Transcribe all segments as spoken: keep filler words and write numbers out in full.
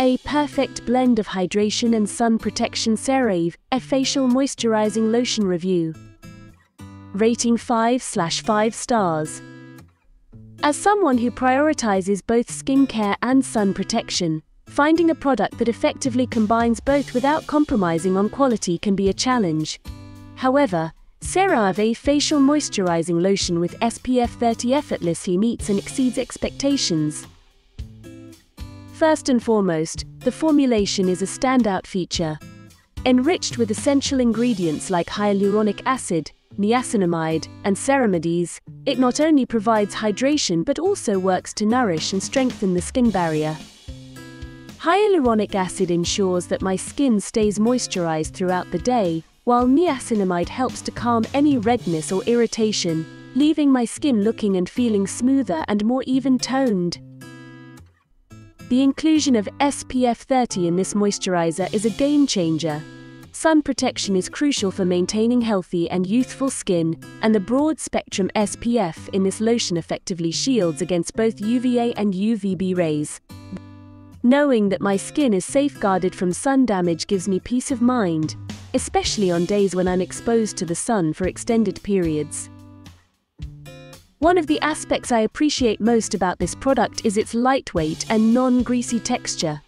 A perfect blend of hydration and sun protection. CeraVe, a facial moisturizing lotion review. Rating five out of five stars. As someone who prioritizes both skincare and sun protection, finding a product that effectively combines both without compromising on quality can be a challenge. However, CeraVe Facial Moisturizing Lotion with S P F thirty effortlessly meets and exceeds expectations. First and foremost, the formulation is a standout feature. Enriched with essential ingredients like hyaluronic acid, niacinamide, and ceramides, it not only provides hydration but also works to nourish and strengthen the skin barrier. Hyaluronic acid ensures that my skin stays moisturized throughout the day, while niacinamide helps to calm any redness or irritation, leaving my skin looking and feeling smoother and more even-toned. The inclusion of S P F thirty in this moisturizer is a game changer. Sun protection is crucial for maintaining healthy and youthful skin, and the broad-spectrum S P F in this lotion effectively shields against both U V A and U V B rays. Knowing that my skin is safeguarded from sun damage gives me peace of mind, especially on days when I'm exposed to the sun for extended periods. One of the aspects I appreciate most about this product is its lightweight and non-greasy texture.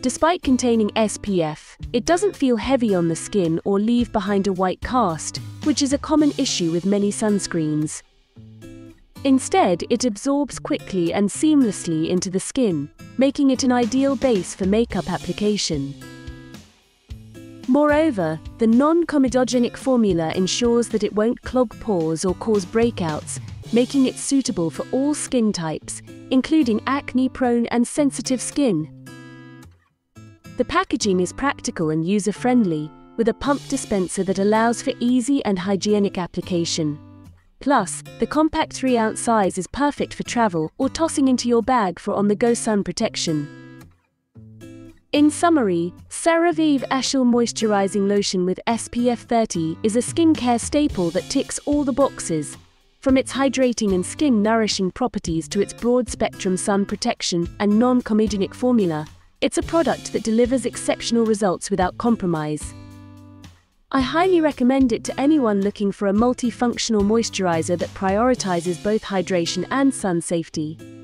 Despite containing S P F, it doesn't feel heavy on the skin or leave behind a white cast, which is a common issue with many sunscreens. Instead, it absorbs quickly and seamlessly into the skin, making it an ideal base for makeup application. Moreover, the non-comedogenic formula ensures that it won't clog pores or cause breakouts, making it suitable for all skin types, including acne-prone and sensitive skin. The packaging is practical and user-friendly, with a pump dispenser that allows for easy and hygienic application. Plus, the compact three ounce size is perfect for travel or tossing into your bag for on-the-go sun protection. In summary, CeraVe Facial Moisturizing Lotion with S P F thirty is a skincare staple that ticks all the boxes, from its hydrating and skin-nourishing properties to its broad-spectrum sun protection and non-comedogenic formula. It's a product that delivers exceptional results without compromise. I highly recommend it to anyone looking for a multifunctional moisturizer that prioritizes both hydration and sun safety.